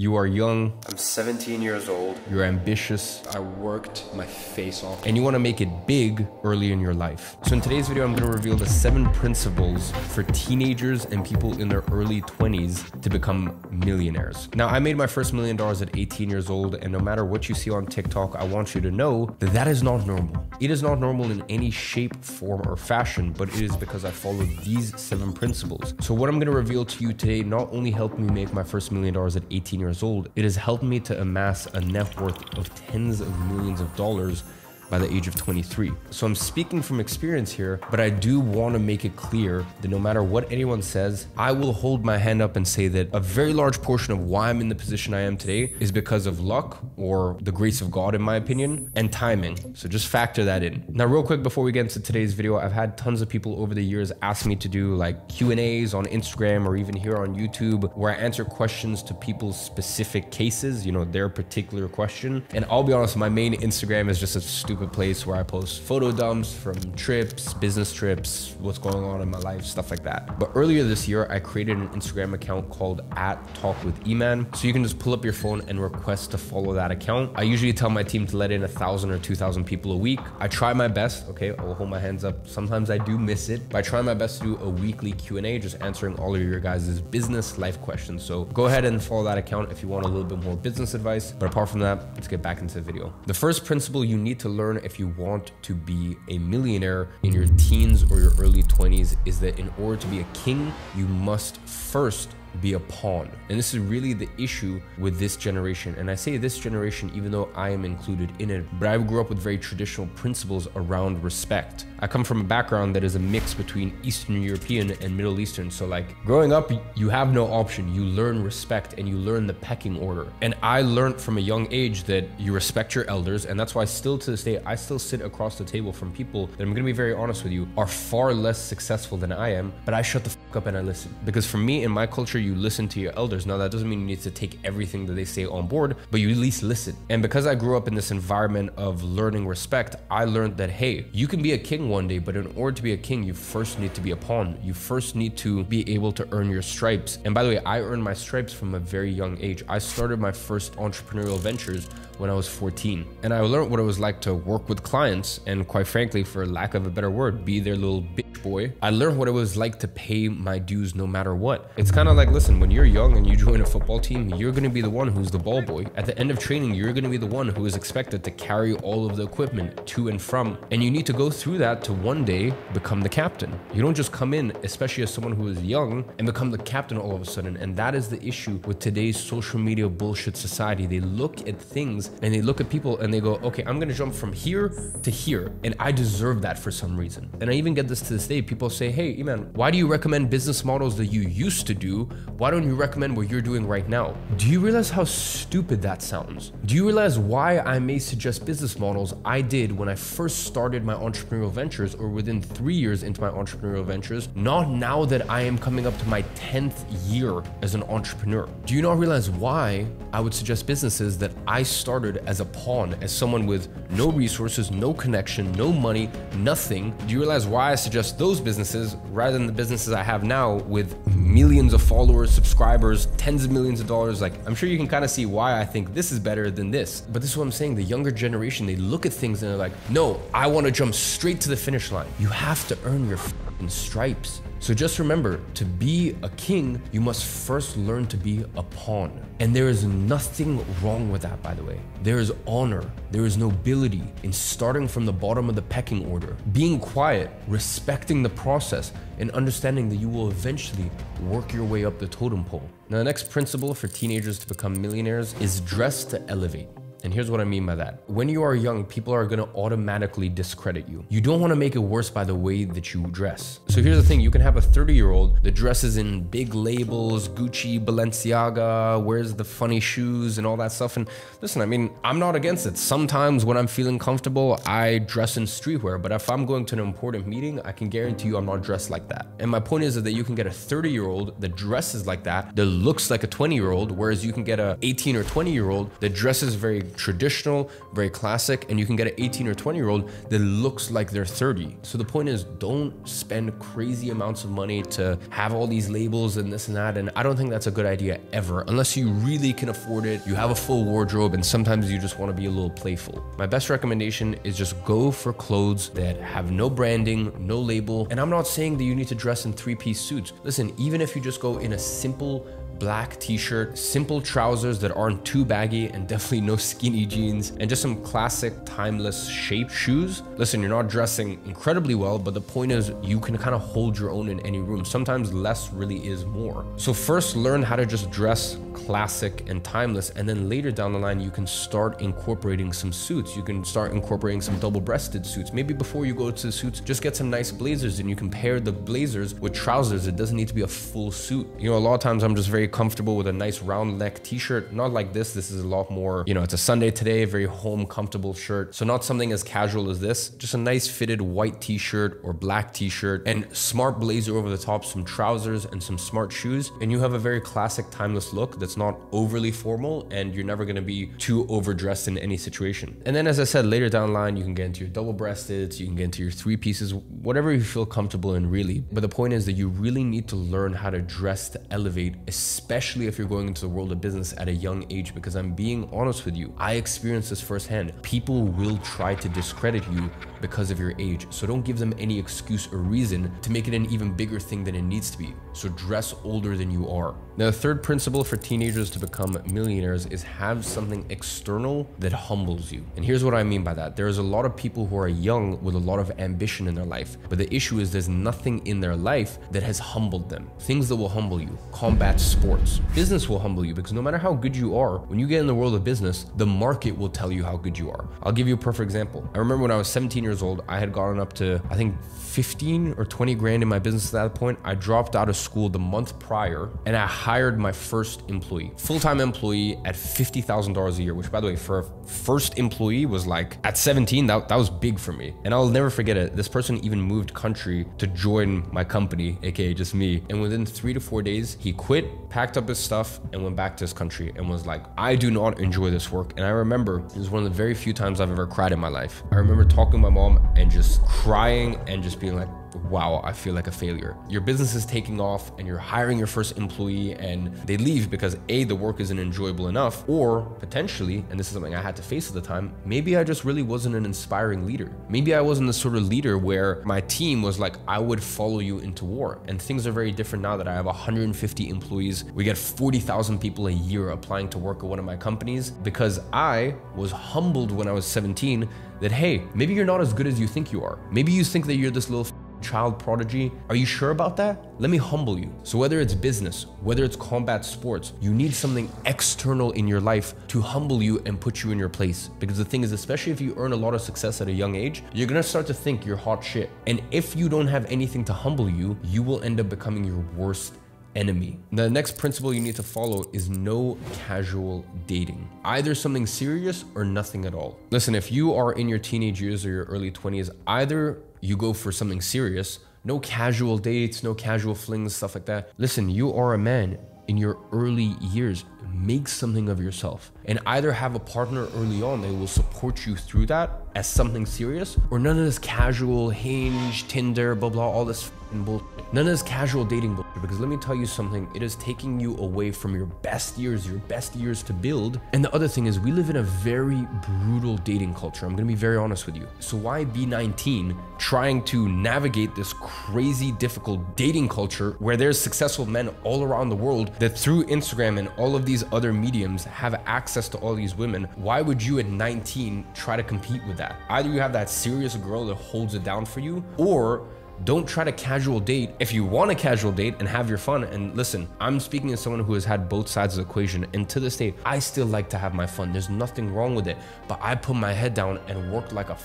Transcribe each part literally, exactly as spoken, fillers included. You are young. I'm seventeen years old. You're ambitious. I worked my face off. And you want to make it big early in your life. So in today's video, I'm going to reveal the seven principles for teenagers and people in their early twenties to become millionaires. Now, I made my first million dollars at eighteen years old. And no matter what you see on TikTok, I want you to know that that is not normal. It is not normal in any shape, form, or fashion, but it is because I followed these seven principles. So what I'm going to reveal to you today not only helped me make my first million dollars at eighteen years old, old, it has helped me to amass a net worth of tens of millions of dollars by the age of twenty-three. So I'm speaking from experience here, but I do want to make it clear that no matter what anyone says, I will hold my hand up and say that a very large portion of why I'm in the position I am today is because of luck, or the grace of God in my opinion, and timing. So just factor that in. Now, real quick, before we get into today's video, I've had tons of people over the years ask me to do like Q and A's on Instagram or even here on YouTube, where I answer questions to people's specific cases, you know, their particular question. And I'll be honest, my main Instagram is just a stupid a place where I post photo dumps from trips, business trips, what's going on in my life, stuff like that. But earlier this year, I created an Instagram account called at talk with Iman. So you can just pull up your phone and request to follow that account. I usually tell my team to let in a thousand or two thousand people a week. I try my best. Okay, I will hold my hands up. Sometimes I do miss it, but I try my best to do a weekly Q and A, just answering all of your guys' business life questions. So go ahead and follow that account if you want a little bit more business advice. But apart from that, let's get back into the video. The first principle you need to learn if you want to be a millionaire in your teens or your early twenties is that in order to be a king, you must first be a pawn. And this is really the issue with this generation. And I say this generation, even though I am included in it, but I grew up with very traditional principles around respect. I come from a background that is a mix between Eastern European and Middle Eastern. So like growing up, you have no option. You learn respect and you learn the pecking order. And I learned from a young age that you respect your elders. And that's why still to this day, I still sit across the table from people that, I'm gonna be very honest with you, are far less successful than I am, but I shut the fuck up and I listen. Because for me, in my culture, you listen to your elders. Now, that doesn't mean you need to take everything that they say on board, but you at least listen. And because I grew up in this environment of learning respect, I learned that, hey, you can be a king one day, but in order to be a king, you first need to be a pawn. You first need to be able to earn your stripes. And by the way, I earned my stripes from a very young age. I started my first entrepreneurial ventures when I was fourteen. And I learned what it was like to work with clients and, quite frankly, for lack of a better word, be their little bitch boy. I learned what it was like to pay my dues no matter what. It's kind of like, listen, when you're young and you join a football team, you're going to be the one who's the ball boy. At the end of training, you're going to be the one who is expected to carry all of the equipment to and from. And you need to go through that to one day become the captain. You don't just come in, especially as someone who is young, and become the captain all of a sudden. And that is the issue with today's social media bullshit society. They look at things and they look at people and they go, okay, I'm going to jump from here to here. And I deserve that for some reason. And I even get this to this day. People say, hey, Iman, why do you recommend business models that you used to do? Why don't you recommend what you're doing right now? Do you realize how stupid that sounds? Do you realize why I may suggest business models I did when I first started my entrepreneurial ventures, or within three years into my entrepreneurial ventures, not now that I am coming up to my tenth year as an entrepreneur? Do you not realize why I would suggest businesses that I started as a pawn, as someone with no resources, no connection, no money, nothing? Do you realize why I suggest those businesses rather than the businesses I have now with millions of followers, subscribers, tens of millions of dollars? Like, I'm sure you can kind of see why I think this is better than this. But this is what I'm saying. The younger generation, they look at things and they're like, no, I want to jump straight to the finish line. You have to earn your fucking stripes. So just remember, to be a king, you must first learn to be a pawn. And there is nothing wrong with that, by the way. There is honor, there is nobility in starting from the bottom of the pecking order, being quiet, respecting the process, and understanding that you will eventually work your way up the totem pole. Now, the next principle for teenagers to become millionaires is dress to elevate. And here's what I mean by that. When you are young, people are gonna automatically discredit you. You don't wanna make it worse by the way that you dress. So here's the thing, you can have a thirty year old that dresses in big labels, Gucci, Balenciaga, wears the funny shoes and all that stuff. And listen, I mean, I'm not against it. Sometimes when I'm feeling comfortable, I dress in streetwear, but if I'm going to an important meeting, I can guarantee you I'm not dressed like that. And my point is that you can get a thirty year old that dresses like that, that looks like a twenty year old, whereas you can get a eighteen or twenty year old that dresses very traditional, very classic, and you can get an eighteen or twenty year old that looks like they're thirty. So the point is, don't spend crazy amounts of money to have all these labels and this and that. And I don't think that's a good idea ever, unless you really can afford it, you have a full wardrobe, and sometimes you just want to be a little playful. My best recommendation is just go for clothes that have no branding, no label. And I'm not saying that you need to dress in three-piece suits. Listen, even if you just go in a simple black t-shirt, simple trousers that aren't too baggy, and definitely no skinny jeans, and just some classic timeless shape shoes. Listen, you're not dressing incredibly well, but the point is you can kind of hold your own in any room. Sometimes less really is more. So first learn how to just dress classic and timeless, and then later down the line you can start incorporating some suits. You can start incorporating some double-breasted suits. Maybe before you go to the suits, just get some nice blazers, and you can pair the blazers with trousers. It doesn't need to be a full suit. You know, a lot of times I'm just very comfortable with a nice round neck t-shirt, not like this. This is a lot more, you know, it's a Sunday today, very home comfortable shirt. So not something as casual as this, just a nice fitted white t-shirt or black t-shirt, and smart blazer over the top, some trousers and some smart shoes. And you have a very classic timeless look that's not overly formal, and you're never gonna be too overdressed in any situation. And then, as I said, later down the line, you can get into your double-breasted, you can get into your three pieces, whatever you feel comfortable in really. But the point is that you really need to learn how to dress to elevate, especially if you're going into the world of business at a young age, because I'm being honest with you, I experienced this firsthand. People will try to discredit you because of your age. So don't give them any excuse or reason to make it an even bigger thing than it needs to be. So dress older than you are. Now, the third principle for teenagers to become millionaires is have something external that humbles you. And here's what I mean by that. There's a lot of people who are young with a lot of ambition in their life, but the issue is there's nothing in their life that has humbled them. Things that will humble you: combat sports. Business will humble you, because no matter how good you are, when you get in the world of business, the market will tell you how good you are. I'll give you a perfect example. I remember when I was seventeen years old, I had gotten up to, I think, fifteen or twenty grand in my business at that point. I dropped out of school the month prior, and I hired my first employee, full-time employee at fifty thousand dollars a year, which, by the way, for a first employee was like, at seventeen, that, that was big for me. And I'll never forget it. This person even moved country to join my company, A K A just me. And within three to four days, he quit, packed up his stuff, and went back to his country, and was like, I do not enjoy this work. And I remember, it was one of the very few times I've ever cried in my life. I remember talking to my mom and just crying and just being like, wow, I feel like a failure. Your business is taking off and you're hiring your first employee, and they leave because A, the work isn't enjoyable enough, or potentially, and this is something I had to face at the time, maybe I just really wasn't an inspiring leader. Maybe I wasn't the sort of leader where my team was like, I would follow you into war. And things are very different now that I have one hundred fifty employees. We get forty thousand people a year applying to work at one of my companies, because I was humbled when I was seventeen that, hey, maybe you're not as good as you think you are. Maybe you think that you're this little child prodigy. Are you sure about that? Let me humble you. So whether it's business, whether it's combat sports, you need something external in your life to humble you and put you in your place. Because the thing is, especially if you earn a lot of success at a young age, you're gonna start to think you're hot shit. And if you don't have anything to humble you, you will end up becoming your worst enemy. The next principle you need to follow is no casual dating. Either something serious or nothing at all. Listen, if you are in your teenage years or your early twenties, either you go for something serious, no casual dates, no casual flings, stuff like that. Listen, you are a man in your early years. Make something of yourself, and either have a partner early on that will support you through that as something serious, or none of this casual Hinge, Tinder, blah, blah, all this bullshit. None of this casual dating bullshit, because let me tell you something, it is taking you away from your best years, your best years to build. And the other thing is, we live in a very brutal dating culture. I'm gonna be very honest with you. So why be nineteen trying to navigate this crazy, difficult dating culture where there's successful men all around the world that through Instagram and all of these other mediums have access to all these women? Why would you at nineteen try to compete with that? Either you have that serious girl that holds it down for you, or don't try to casual date. If you want a casual date and have your fun, and listen, I'm speaking as someone who has had both sides of the equation, and to this day, I still like to have my fun. There's nothing wrong with it, but I put my head down and worked like a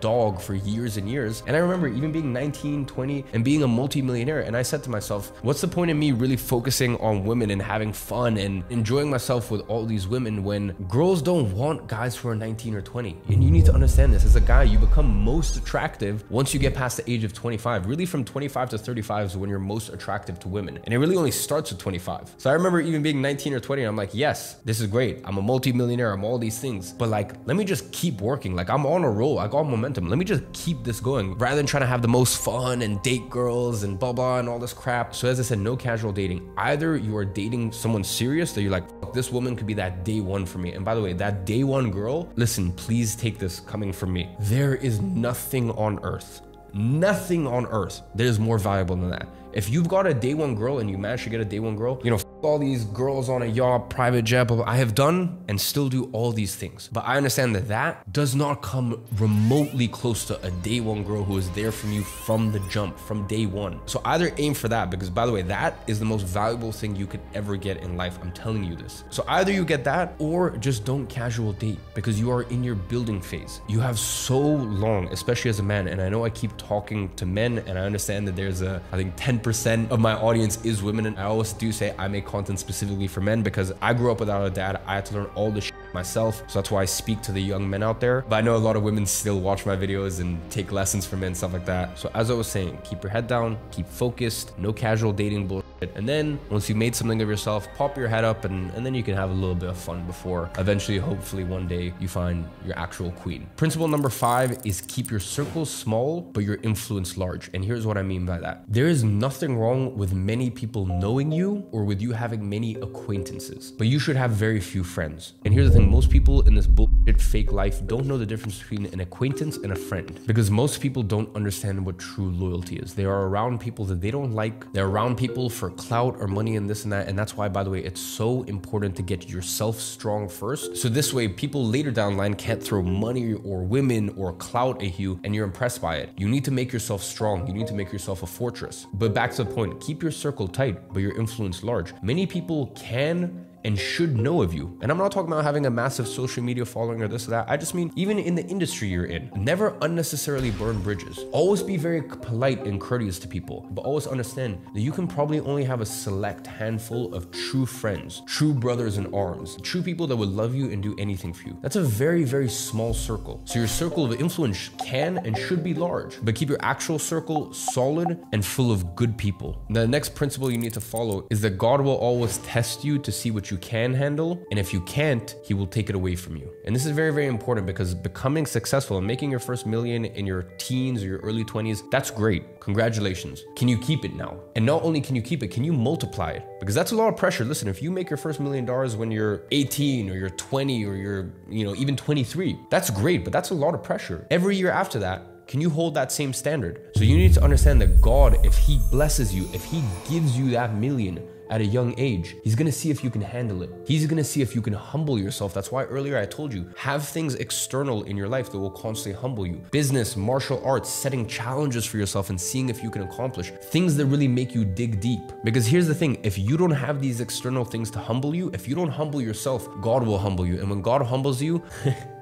dog for years and years. And I remember even being nineteen, twenty and being a multimillionaire. And I said to myself, what's the point of me really focusing on women and having fun and enjoying myself with all these women when girls don't want guys who are nineteen or twenty? And you need to understand this. As a guy, you become most attractive once you get past the age of twenty-five. Really from twenty-five to thirty-five is when you're most attractive to women. And it really only starts at twenty-five. So I remember even being nineteen or twenty and I'm like, yes, this is great. I'm a multimillionaire. I'm all these things. But like, let me just keep working. Like I'm on a roll. I got momentum. Let me just keep this going rather than trying to have the most fun and date girls and blah, blah, and all this crap. So as I said, no casual dating. Either you are dating someone serious that you're like, this woman could be that day one for me. And by the way, that day one girl, listen, please take this coming from me. There is nothing on earth, nothing on earth that is more valuable than that. If you've got a day one girl and you manage to get a day one girl, you know, f all these girls on a yacht, private jet, blah, blah, I have done and still do all these things. But I understand that that does not come remotely close to a day one girl who is there for you from the jump, from day one. So either aim for that, because by the way, that is the most valuable thing you could ever get in life. I'm telling you this. So either you get that or just don't casual date, because you are in your building phase. You have so long, especially as a man. And I know I keep talking to men and I understand that there's a, I think ten percent of my audience is women. And I always do say I make content specifically for men because I grew up without a dad. I had to learn all the shit myself. So that's why I speak to the young men out there. But I know a lot of women still watch my videos and take lessons from me and stuff like that. So as I was saying, keep your head down, keep focused, no casual dating bullshit. And then once you made something of yourself, pop your head up and, and then you can have a little bit of fun before eventually, hopefully one day you find your actual queen. Principle number five is keep your circle small, but your influence large. And here's what I mean by that. There is nothing wrong with many people knowing you or with you having many acquaintances, but you should have very few friends. And here's the thing, most people in this bullshit fake life don't know the difference between an acquaintance and a friend, because most people don't understand what true loyalty is. They are around people that they don't like. They're around people for clout or money and this and that. And that's why, by the way, it's so important to get yourself strong first. So this way people later down the line can't throw money or women or clout at you and you're impressed by it. You need to make yourself strong. You need to make yourself a fortress. But back to the point, keep your circle tight, but your influence large. Many people can and should know of you. And I'm not talking about having a massive social media following or this or that. I just mean, even in the industry you're in, never unnecessarily burn bridges. Always be very polite and courteous to people, but always understand that you can probably only have a select handful of true friends, true brothers in arms, true people that would love you and do anything for you. That's a very, very small circle. So your circle of influence can and should be large, but keep your actual circle solid and full of good people. Now, the next principle you need to follow is that God will always test you to see what you you can handle, and if you can't, he will take it away from you. And this is very, very important, because becoming successful and making your first million in your teens or your early twenties, that's great. Congratulations. Can you keep it now? And not only can you keep it, can you multiply it? Because that's a lot of pressure. Listen, if you make your first million dollars when you're eighteen or you're twenty or you're, you know, even twenty-three, that's great, but that's a lot of pressure. Every year after that, can you hold that same standard? So you need to understand that God, if he blesses you, if he gives you that million at a young age, he's gonna see if you can handle it. He's gonna see if you can humble yourself. That's why earlier I told you, have things external in your life that will constantly humble you. Business, martial arts, setting challenges for yourself and seeing if you can accomplish things that really make you dig deep. Because here's the thing, if you don't have these external things to humble you, if you don't humble yourself, God will humble you. And when God humbles you,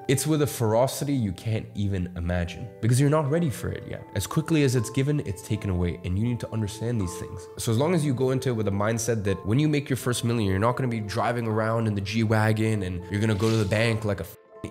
it's with a ferocity you can't even imagine, because you're not ready for it yet. As quickly as it's given, it's taken away, and you need to understand these things. So as long as you go into it with a mindset that when you make your first million, you're not gonna be driving around in the G-Wagon and you're gonna go to the bank like a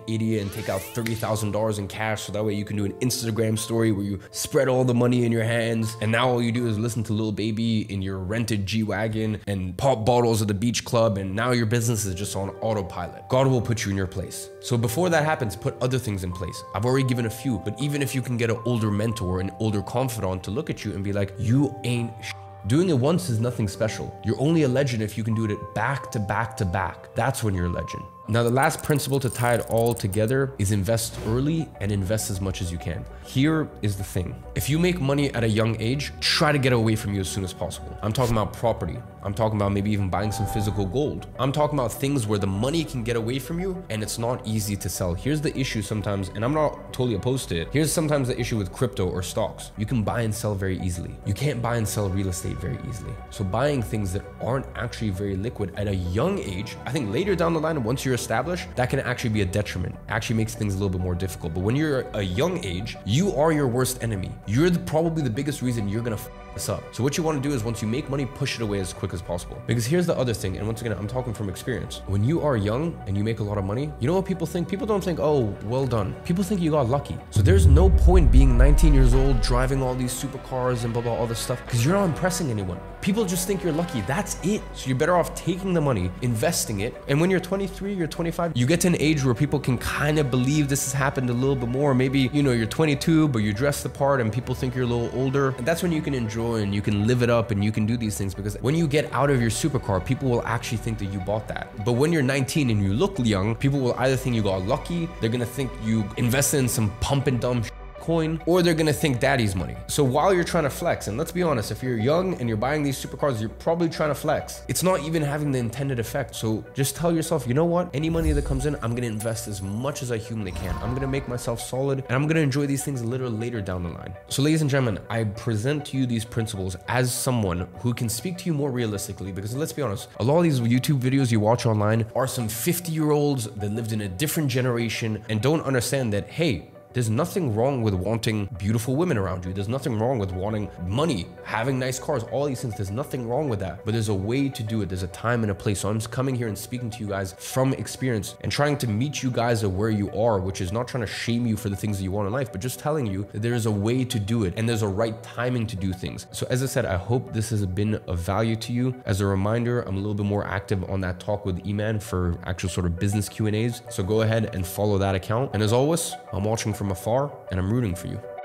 idiot and take out thirty thousand dollars in cash so that way you can do an Instagram story where you spread all the money in your hands and now all you do is listen to Lil Baby in your rented G-Wagon and pop bottles at the beach club and now your business is just on autopilot. God will put you in your place. So before that happens, put other things in place. I've already given a few, but even if you can get an older mentor, an older confidant to look at you and be like, you ain't sh Doing it once is nothing special. You're only a legend if you can do it back to back to back. That's when you're a legend. Now, the last principle to tie it all together is invest early and invest as much as you can. Here is the thing. If you make money at a young age, try to get away from you as soon as possible. I'm talking about property. I'm talking about maybe even buying some physical gold. I'm talking about things where the money can get away from you and it's not easy to sell. Here's the issue sometimes, and I'm not totally opposed to it. Here's sometimes the issue with crypto or stocks. You can buy and sell very easily. You can't buy and sell real estate very easily. So buying things that aren't actually very liquid at a young age, I think later down the line, once you're established, that can actually be a detriment. Actually makes things a little bit more difficult. But when you're a young age, you are your worst enemy. You're the, probably the biggest reason you're gonna f this up. So what you want to do is once you make money, push it away as quick as possible. Because here's the other thing, and once again, I'm talking from experience. When you are young and you make a lot of money, you know what people think? People don't think, oh, well done. People think you got lucky. So there's no point being nineteen years old, driving all these supercars and blah, blah, all this stuff, because you're not impressing anyone. People just think you're lucky. That's it. So you're better off taking the money, investing it. And when you're twenty-three, you're twenty-five, you get to an age where people can kind of believe this has happened a little bit more. Maybe, you know, you're twenty-two, but you dress the part and people think you're a little older. And that's when you can enjoy and you can live it up and you can do these things, because when you get out of your supercar, people will actually think that you bought that. But when you're nineteen and you look young, people will either think you got lucky, they're going to think you invested in some pump and dump shit, coin, or they're gonna think daddy's money. So while you're trying to flex, and let's be honest, if you're young and you're buying these supercars, you're probably trying to flex. It's not even having the intended effect. So just tell yourself, you know what? Any money that comes in, I'm gonna invest as much as I humanly can. I'm gonna make myself solid, and I'm gonna enjoy these things a little later down the line. So ladies and gentlemen, I present to you these principles as someone who can speak to you more realistically, because let's be honest, a lot of these YouTube videos you watch online are some fifty year olds that lived in a different generation and don't understand that, hey, there's nothing wrong with wanting beautiful women around you. There's nothing wrong with wanting money, having nice cars, all these things. There's nothing wrong with that, but there's a way to do it. There's a time and a place. So I'm just coming here and speaking to you guys from experience and trying to meet you guys at where you are, which is not trying to shame you for the things that you want in life, but just telling you that there is a way to do it and there's a right timing to do things. So as I said, I hope this has been of value to you. As a reminder, I'm a little bit more active on that Talk with Iman for actual sort of business Q and A's. So go ahead and follow that account. And as always, I'm watching from afar, and I'm rooting for you.